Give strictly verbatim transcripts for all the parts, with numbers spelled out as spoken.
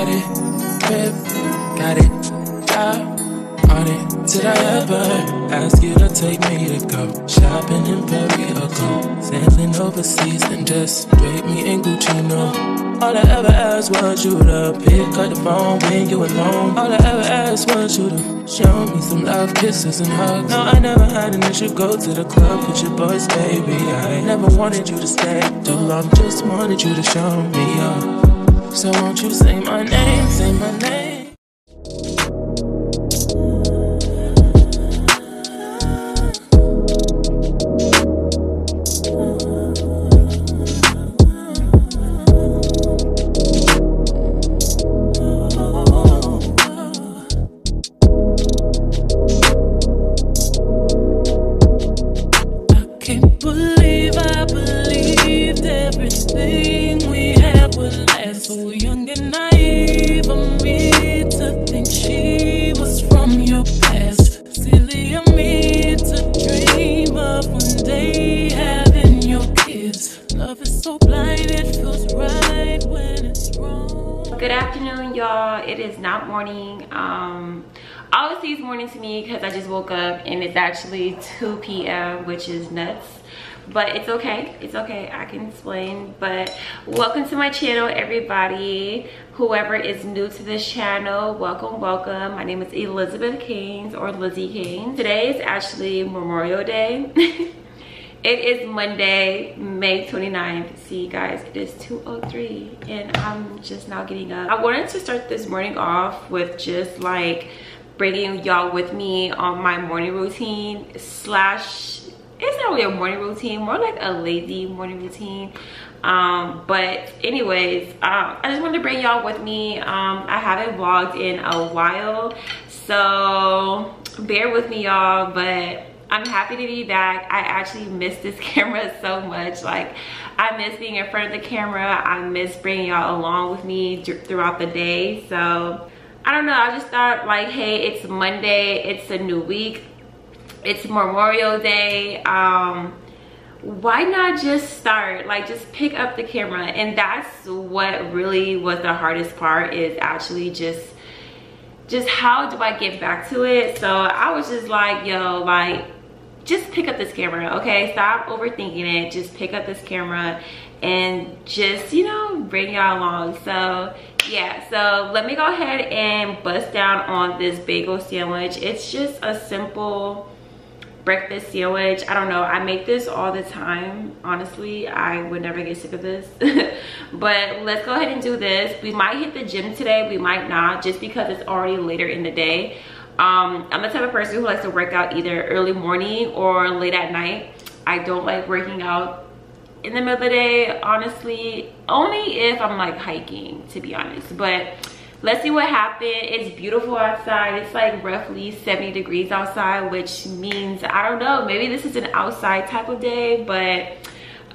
on it, crib, got it, job, on it. Did I ever ask you to take me to go shopping in Perry or go sailing overseas and just drape me in Gucci? No. All I ever asked was you to pick up the phone when you alone. All I ever asked was you to show me some love, kisses and hugs. No, I never had an issue, go to the club with your boys, baby. I never wanted you to stay too long, just wanted you to show me up. So won't you say my name, say my name. Good afternoon, y'all. It is not morning. Um, I always see it's morning to me because I just woke up and it's actually two P M, which is nuts. But it's okay. It's okay. I can explain. But welcome to my channel, everybody. Whoever is new to this channel, welcome, welcome. My name is Elizabeth Caines, or Lizzie Caines. Today is actually Memorial Day. It is Monday, May twenty-ninth. See, guys, it is two oh three and I'm just now getting up. I wanted to start this morning off with just like bringing y'all with me on my morning routine slash it's not really a morning routine, more like a lazy morning routine. Um, but anyways, um, I just wanted to bring y'all with me. Um, I haven't vlogged in a while, so bear with me, y'all, but I'm happy to be back. I actually miss this camera so much. Like, I miss being in front of the camera. I miss bringing y'all along with me throughout the day. So, I don't know. I just thought like, hey, it's Monday. It's a new week. It's Memorial Day. Um, why not just start? Like, just pick up the camera. And that's what really was the hardest part, is actually just just how do I get back to it? So I was just like, yo, like, just pick up this camera, okay? Stop overthinking it. Just pick up this camera and just, you know, bring y'all along. So yeah, so let me go ahead and bust down on this bagel sandwich. It's just a simple breakfast sandwich. I don't know, I make this all the time. Honestly, I would never get sick of this. But let's go ahead and do this. We might hit the gym today, we might not, just because it's already later in the day. um I'm the type of person who likes to work out either early morning or late at night. I don't like working out in the middle of the day, honestly, only if I'm like hiking, to be honest. But let's see what happened. It's beautiful outside. It's like roughly seventy degrees outside, which means, I don't know, maybe this is an outside type of day. But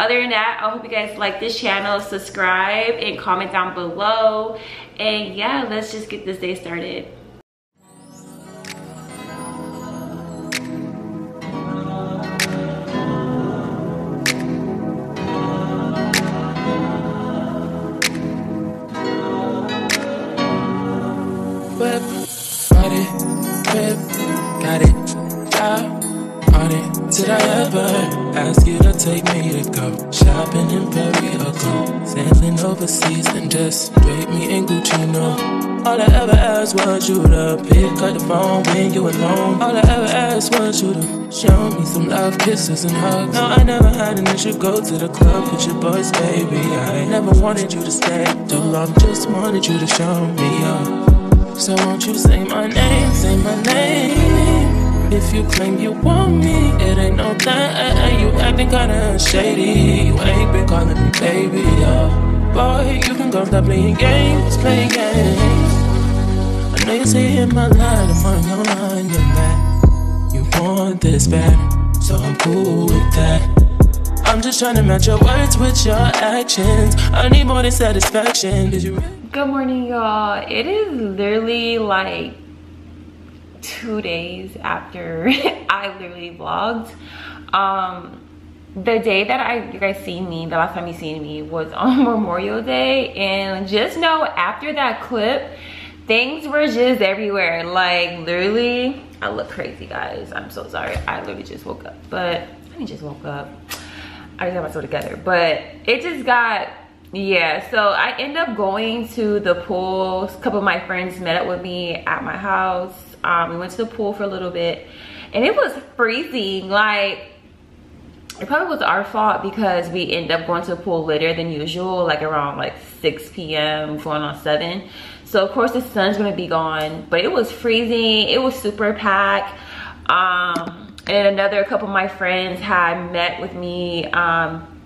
other than that, I hope you guys like this channel. Subscribe and comment down below. And yeah, let's just get this day started. Did I ever ask you to take me to go shopping in Perry or go sailing overseas and just drape me in Gucci? No. All I ever asked was you to pick up the phone when you alone. All I ever asked was you to show me some love, kisses and hugs. No, I never had an issue, go to the club with your boys, baby. I never wanted you to stay too long, just wanted you to show me up. So won't you say my name, say my name. If you claim you want me, it ain't no thing. You acting kinda shady, you ain't been calling me baby, yeah. Boy, you can go stop playing games, playing games. I know you see in my line, I'm on your mind, you're mad. You want this bad, so I'm cool with that. I'm just trying to match your words with your actions. I need more than satisfaction. Did you? Good morning, y'all. It is literally like two days after I literally vlogged. um the day that I you guys seen me, the last time you seen me was on Memorial Day, and just know after that clip, things were just everywhere. Like literally, I look crazy, guys. I'm so sorry. I literally just woke up, but I mean, just woke up. I just got myself together, but it just got, yeah. So I end up going to the pool. A couple of my friends met up with me at my house. Um, we went to the pool for a little bit, and it was freezing. Like, it probably was our fault because we ended up going to the pool later than usual, like around like six p m going on seven. So of course the sun's gonna be gone, but it was freezing. It was super packed. Um, and another couple of my friends had met with me, um,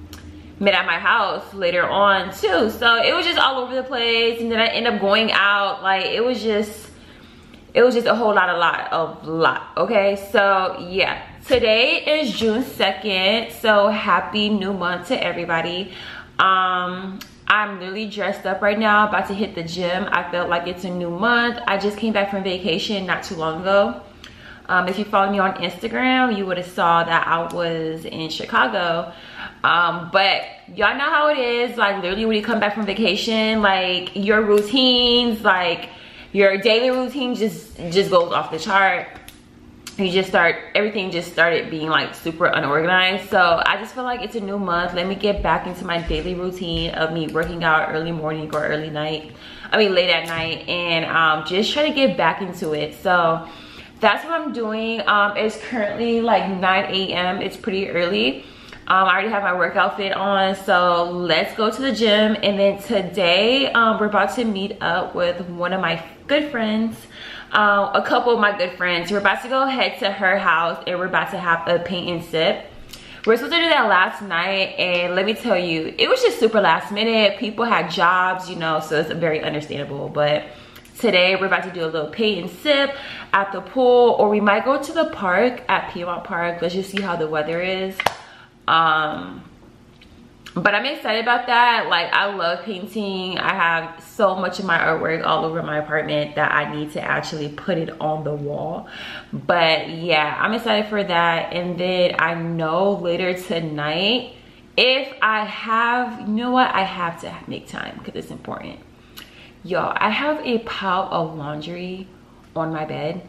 met at my house later on too. So it was just all over the place. And then I ended up going out. Like it was just, it was just a whole lot, a lot of lot. Okay, so yeah. Today is June second, so happy new month to everybody. Um, I'm literally dressed up right now, about to hit the gym. I felt like it's a new month. I just came back from vacation not too long ago. Um, if you follow me on Instagram, you would have saw that I was in Chicago. Um, but y'all know how it is. Like literally when you come back from vacation, like your routines, like your daily routine just, just goes off the chart. You just start, everything just started being like super unorganized. So I just feel like it's a new month. Let me get back into my daily routine of me working out early morning or early night. I mean, late at night, and um, just try to get back into it. So that's what I'm doing. Um, it's currently like nine a m It's pretty early. Um, I already have my workout fit on, so let's go to the gym. And then today um, we're about to meet up with one of my good friends. Uh, a couple of my good friends. We're about to go head to her house and we're about to have a paint and sip. We're supposed to do that last night, and let me tell you, it was just super last minute. People had jobs, you know, so it's very understandable. But today we're about to do a little paint and sip at the pool, or we might go to the park at Piedmont Park. Let's just see how the weather is. Um, but I'm excited about that. Like, I love painting. I have so much of my artwork all over my apartment that I need to actually put it on the wall. But yeah, I'm excited for that. And then I know later tonight, if I have, you know what? I have to make time because it's important. Y'all, I have a pile of laundry on my bed.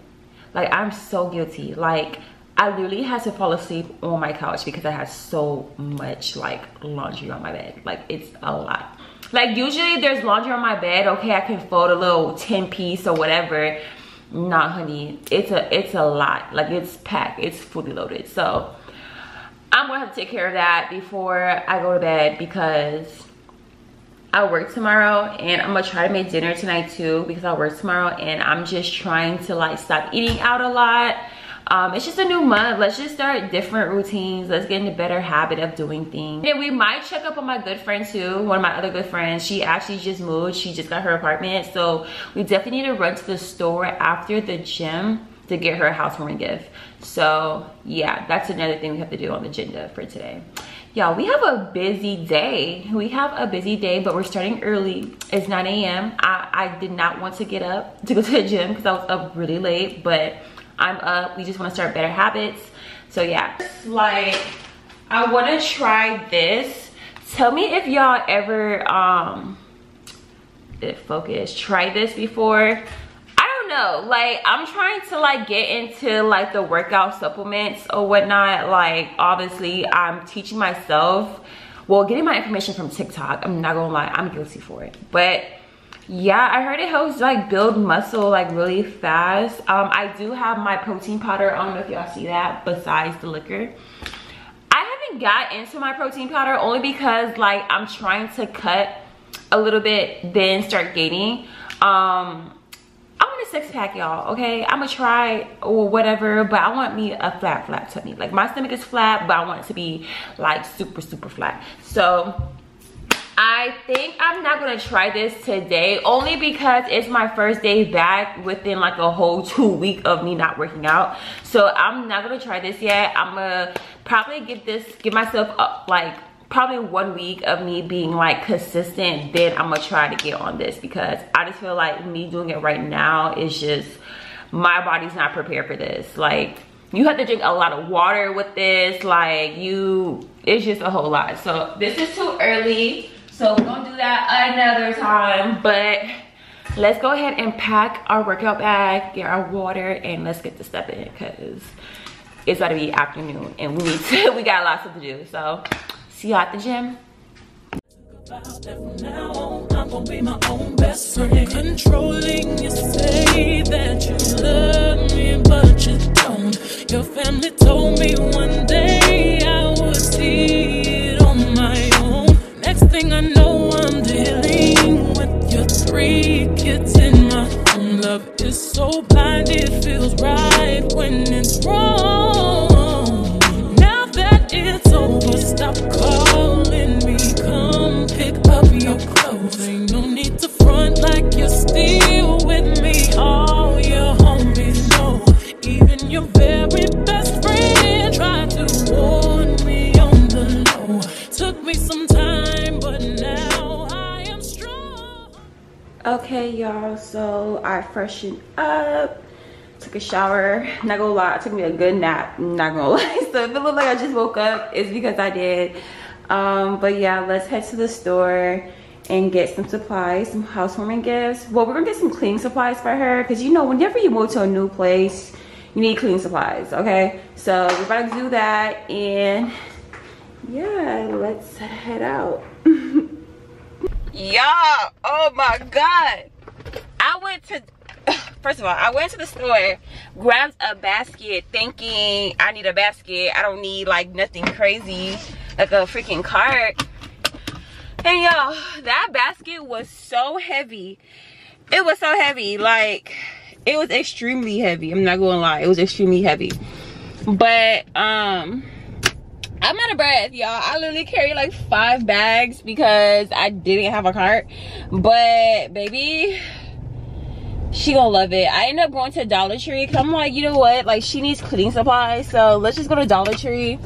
Like, I'm so guilty. Like, I literally had to fall asleep on my couch because I had so much like laundry on my bed. Like, it's a lot. Like, usually there's laundry on my bed. Okay, I can fold a little ten piece or whatever. Nah, honey, it's a it's a lot. Like, it's packed. It's fully loaded. So I'm gonna have to take care of that before I go to bed because I work tomorrow, and I'm gonna try to make dinner tonight too because I work tomorrow, and I'm just trying to like stop eating out a lot. Um, it's just a new month. Let's just start different routines. Let's get in a better habit of doing things. And we might check up on my good friend too. One of my other good friends. She actually just moved. She just got her apartment. So we definitely need to run to the store after the gym to get her a housewarming gift. So yeah, that's another thing we have to do on the agenda for today. Y'all, we have a busy day. We have a busy day, but we're starting early. It's nine a m I, I did not want to get up to go to the gym because I was up really late, but I'm up. We just want to start better habits. So yeah, like I want to try this. Tell me if y'all ever um did focus try this before. I don't know, like I'm trying to like get into like the workout supplements or whatnot. Like obviously I'm teaching myself, well, getting my information from TikTok. I'm not gonna lie, I'm guilty for it. But yeah, I heard it helps like build muscle like really fast. um I do have my protein powder. I don't know if y'all see that. Besides the liquor, I haven't got into my protein powder only because like I'm trying to cut a little bit then start gaining. um I want a six pack, y'all. Okay, I'm gonna try or whatever, but I want me a flat flat tummy. Like my stomach is flat, but I want it to be like super super flat. So I think I'm not gonna try this today only because it's my first day back within like a whole two week of me not working out. So I'm not gonna try this yet. I'm gonna probably get this, give myself up like probably one week of me being like consistent. Then I'm gonna try to get on this because I just feel like me doing it right now is just, my body's not prepared for this. Like You have to drink a lot of water with this. Like you, it's just a whole lot. So this is too early. So we're gonna do that another time. But let's go ahead and pack our workout bag, get our water, and let's get this stuff in because it's about to be afternoon and we need to, we got lots to do. So see y'all at the gym. Now I'm gonna be my own best friend. Controlling, you say that you love me, but you don't. Your family told me one day I would see it on my own. Next thing I know, I'm dealing with your three kids in my home. Love is so blind, it feels right when it's wrong. Now that it's over, stop calling me. Come pick up your clothes. Ain't no need to front like you're still with me. All your homies know. Even your very best friend tried to warn me on the low. Took me some time, but now I am strong. Okay, y'all, so I freshened up. Took a shower. Not gonna lie, it took me a good nap. Not gonna lie. So if it looked like I just woke up, it's because I did. Um but yeah, let's head to the store and get some supplies, some housewarming gifts. Well, we're gonna get some cleaning supplies for her because you know whenever you move to a new place you need cleaning supplies, okay? So we're about to do that and yeah, let's head out. Y'all, oh my god, I went to first of all I went to the store, grabbed a basket thinking I need a basket, I don't need like nothing crazy like a freaking cart. And y'all, that basket was so heavy. It was so heavy. Like, it was extremely heavy. I'm not gonna lie, it was extremely heavy. But um I'm out of breath, y'all. I literally carried like five bags because I didn't have a cart. But baby, she gonna love it. I ended up going to Dollar Tree. Cause I'm like, you know what? Like, she needs cleaning supplies, so let's just go to Dollar Tree.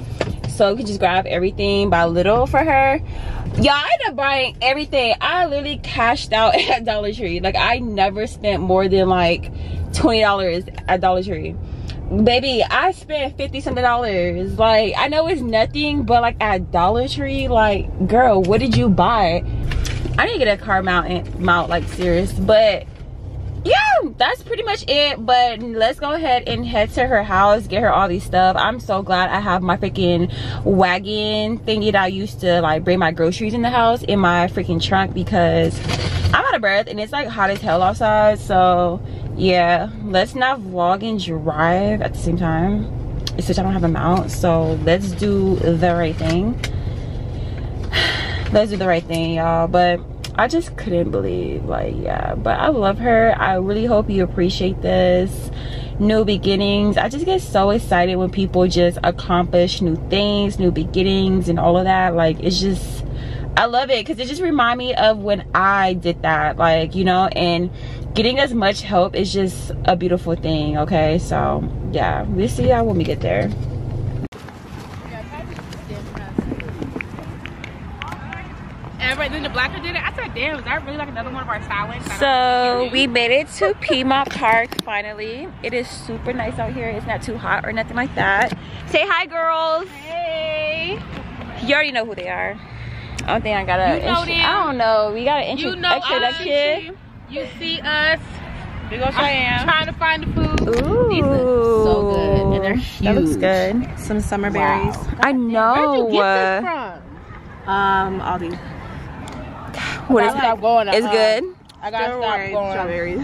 So we could just grab everything by little for her. Y'all, I ended up buying everything. I literally cashed out at Dollar Tree. Like, I never spent more than like twenty dollars at Dollar Tree. Baby, I spent fifty something dollars. Like, I know it's nothing, but like at Dollar Tree, like, girl, what did you buy? I need to get a car mount, mount like serious. But yeah, that's pretty much it. But let's go ahead and head to her house, get her all these stuff. I'm so glad I have my freaking wagon thingy that I used to like bring my groceries in the house in my freaking trunk because I'm out of breath and it's like hot as hell outside. So yeah, let's not vlog and drive at the same time, since I don't have a mount. So let's do the right thing. Let's do the right thing, y'all. But I just couldn't believe, like, yeah, but I love her. I really hope you appreciate this. New beginnings. I just get so excited when people just accomplish new things, new beginnings and all of that. Like, it's just, I love it because it just reminds me of when I did that, like, you know, and getting as much help is just a beautiful thing, okay? So yeah, we'll see y'all when we get there. Right then the blacker did it. I said, damn, is that really like another one of our styling? So we made it to Piedmont Park finally. It is super nice out here. It's not too hot or nothing like that. Say hi, girls. Hey. You already know who they are. I don't think I gotta. You know them. I don't know. We gotta intro you know introduction. You see us. Big ol' Cheyenne. Trying to find the food. Ooh. These look so good and they're huge. That looks good. Some summer berries. Wow. I know. Where'd you get this from? Um, Aldi. What is like, going it's good. Um, I gotta stop worried. Going. Strawberries.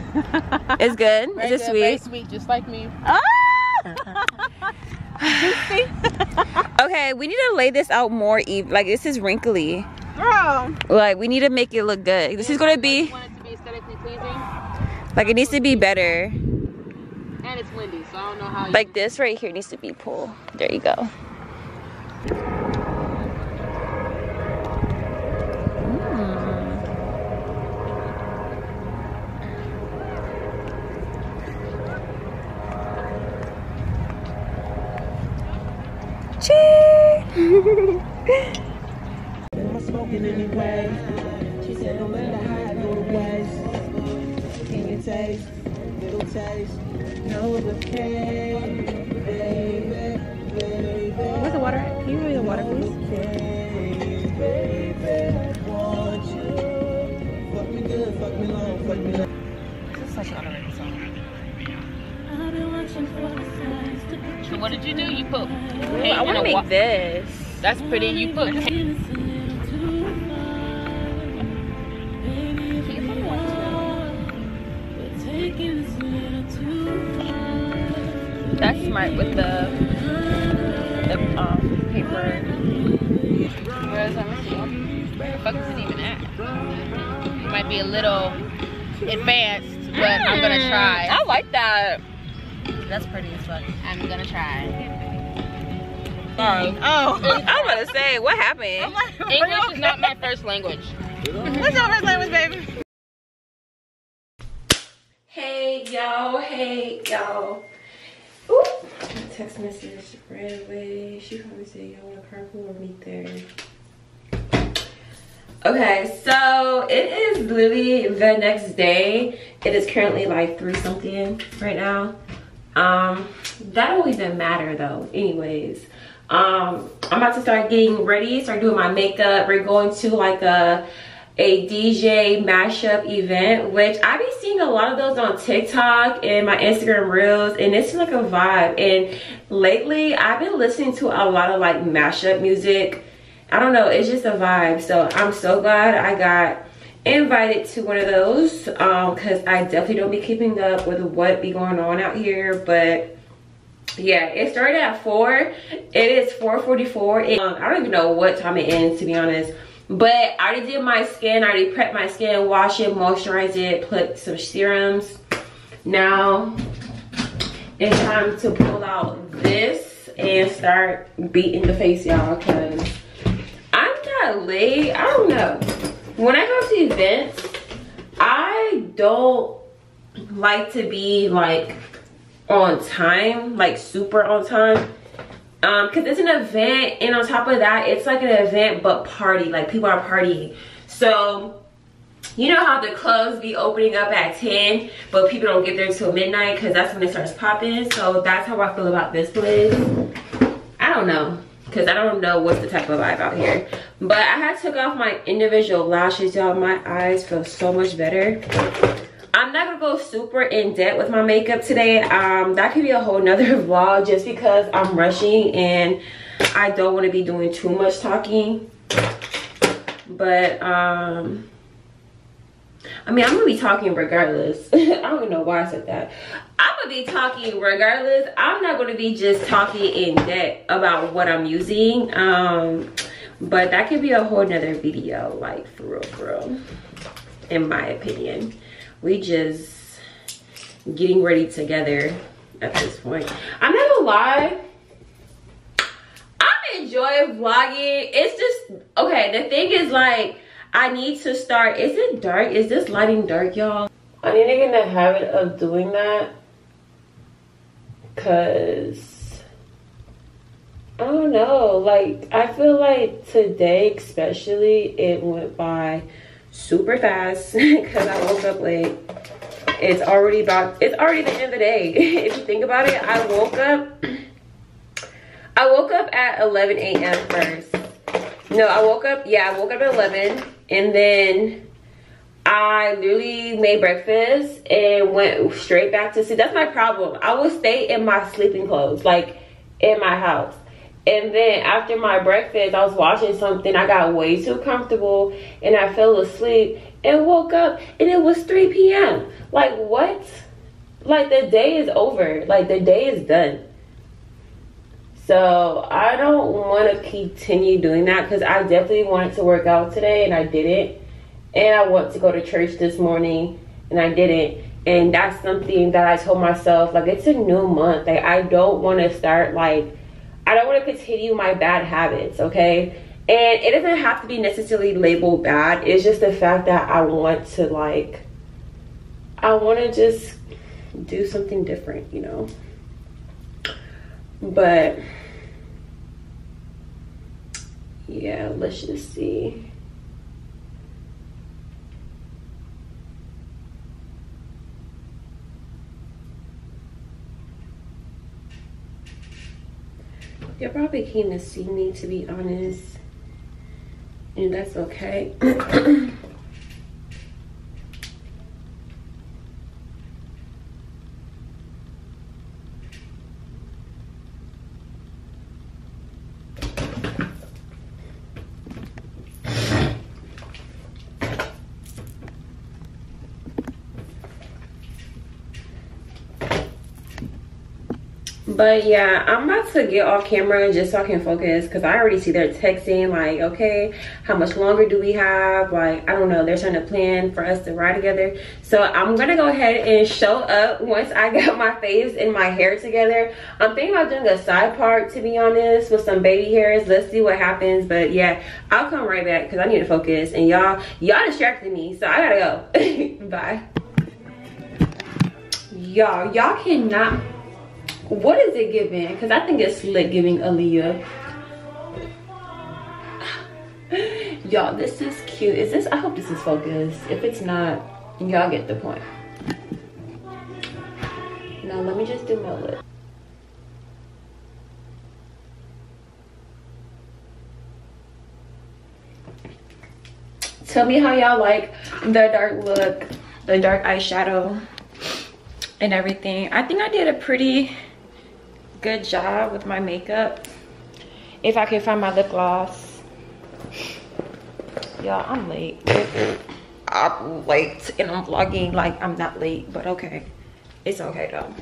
It's good. Very is it good, sweet? Very sweet, just like me. Ah! Okay, we need to lay this out more even. Like, this is wrinkly. Girl. Like, we need to make it look good. This is gonna be. Want it to be aesthetically pleasing. Like, it needs to be better. And it's windy, so I don't know how. Like you this right here needs to be pulled. There you go. I'm smoking anyway. She said, no matter how I go to waste, can you taste? little taste. Elizabeth Caines, baby, baby. Where's the water? Can you give me the water, please? Elizabeth Caines, baby, want you. Fuck me good, fuck me long, fuck me long. This is such an underrated song. I've been watching for the So what did you do? You put Ooh, I want to make this. That's pretty. You put That's smart with the, the um, paper. Where is that? Where the fuck is it even at? It might be a little advanced, but mm. I'm gonna try. I like that. That's pretty as fuck. I'm gonna try. Sorry. Oh, I'm gonna say, what happened? Like, English okay? is not my first language. What's your first language, baby? Hey, y'all. Hey, y'all. Ooh. Text message ran away. She probably said y'all want to carpool or meet there. Okay, so it is literally the next day. It is currently like three something right now. Um, that don't even matter though. Anyways, um, I'm about to start getting ready, start doing my makeup. We're going to like a a D J mashup event, which I be seeing a lot of those on TikTok and my Instagram reels, and it's like a vibe. And lately I've been listening to a lot of like mashup music. I don't know, it's just a vibe. So I'm so glad I got invited to one of those, um because I definitely don't be keeping up with what be going on out here. But yeah, it started at four. It is four forty-four. um, I don't even know what time it ends, to be honest. But I already did my skin. I already prepped my skin, wash it, moisturize it, put some serums. Now it's time to pull out this and start beating the face, y'all, because I'm not late. I don't know. When I go to events, I don't like to be like on time, like super on time. Um, cause it's an event, and on top of that, it's like an event but party, like people are partying. So you know how the clubs be opening up at ten, but people don't get there till midnight cause that's when it starts popping. So that's how I feel about this place. I don't know, cause I don't know what's the type of vibe out here. But I had took off my individual lashes, y'all. My eyes feel so much better. I'm not gonna go super in depth with my makeup today. Um, that could be a whole nother vlog just because I'm rushing and I don't want to be doing too much talking. But um, I mean, I'm gonna be talking regardless. I don't even know why I said that. I'm gonna be talking regardless. I'm not gonna be just talking in depth about what I'm using. Um, but that could be a whole nother video, like for real, for real, in my opinion. We just getting ready together at this point. I'm not gonna lie, I enjoy vlogging. It's just, okay, the thing is like, I need to start, is it dark? Is this lighting dark, y'all? I need to get in the habit of doing that because, I don't know, like, I feel like today especially, it went by super fast because I woke up late. It's already about it's already the end of the day. If you think about it, I woke up I woke up at eleven A M first. No, I woke up yeah, I woke up at eleven, and then I literally made breakfast and went straight back to sleep. That's my problem. I will stay in my sleeping clothes, like in my house. And then after my breakfast, I was watching something. I got way too comfortable and I fell asleep and woke up and it was three P M Like, what? Like, the day is over. Like, the day is done. So I don't want to continue doing that because I definitely wanted to work out today and I didn't. And I want to go to church this morning and I didn't. And that's something that I told myself, like, it's a new month. Like, I don't want to start, like, I don't want to continue my bad habits, okay? And it doesn't have to be necessarily labeled bad. It's just the fact that I want to, like, I want to just do something different, you know? But, yeah, let's just see. They probably came to see me, to be honest, and that's okay. But yeah, I'm about to get off camera just so I can focus, because I already see they're texting like, okay, how much longer do we have? Like, I don't know, they're trying to plan for us to ride together. So I'm gonna go ahead and show up once I got my faves and my hair together. I'm thinking about doing a side part, to be honest, with some baby hairs. Let's see what happens. But yeah, I'll come right back because I need to focus, and y'all y'all distracted me, so I gotta go. Bye. Y'all, y'all cannot. What is it giving? Because I think it's slick giving Aaliyah. Y'all, this is cute. Is this? I hope this is focused. If it's not, y'all get the point. Now let me just do my lip. Tell me how y'all like the dark look, the dark eyeshadow, and everything. I think I did a pretty good job with my makeup, if I can find my lip gloss. Y'all, I'm late. I'm late and I'm vlogging like I'm not late, but okay, it's okay though.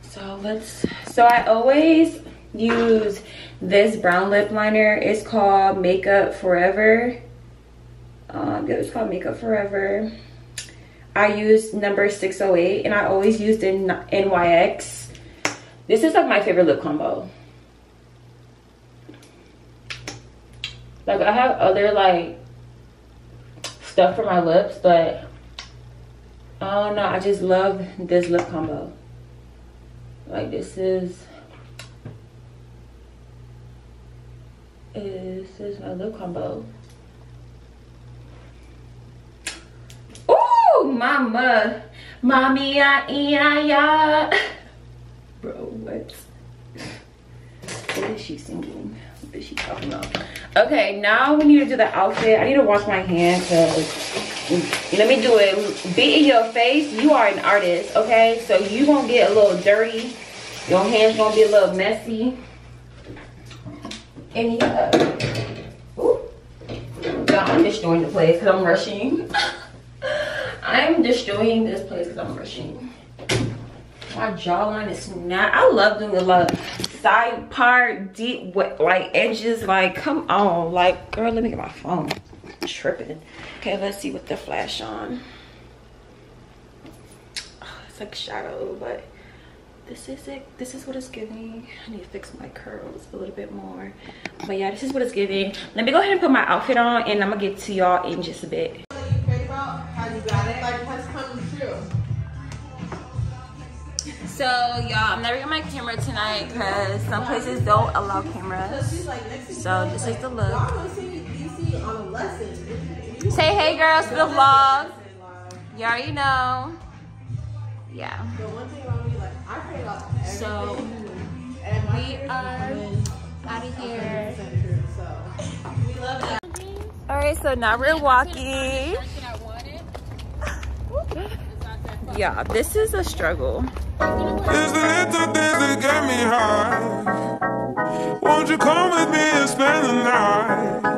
So let's so I always use this brown lip liner. It's called Makeup Forever. Um it's called Makeup Forever. I use number six oh eight, and I always used in N Y X. This is like my favorite lip combo. Like, I have other like stuff for my lips, but I don't know, I just love this lip combo. Like, this is this is my lip combo. Ooh, mama, mommy, I eat, I ya. Bro, what? What is she singing? What is she talking about? Okay, now we need to do the outfit. I need to wash my hands. Let me do it. Be in your face. You are an artist, okay? So you gonna get a little dirty. Your hands gonna be a little messy. And yeah. Ooh. God, I'm destroying the place because I'm rushing. I'm destroying this place because I'm rushing. My jawline is not. I love doing a lot of side part, deep, like edges. Like, come on, like, girl. Let me get my phone. I'm tripping. Okay, let's see with the flash on. Oh, it's like shadow, but this is it. This is what it's giving. I need to fix my curls a little bit more. But yeah, this is what it's giving. Let me go ahead and put my outfit on, and I'm gonna get to y'all in just a bit. So y'all, I'm never getting my camera tonight because some places don't allow cameras. So this is the look. Say hey girls for the vlog. You already know. Yeah. So we are out of here. Alright, so now we're walking. Yeah, this is a struggle. It's the little things that get me high. Won't you come with me and spend the night?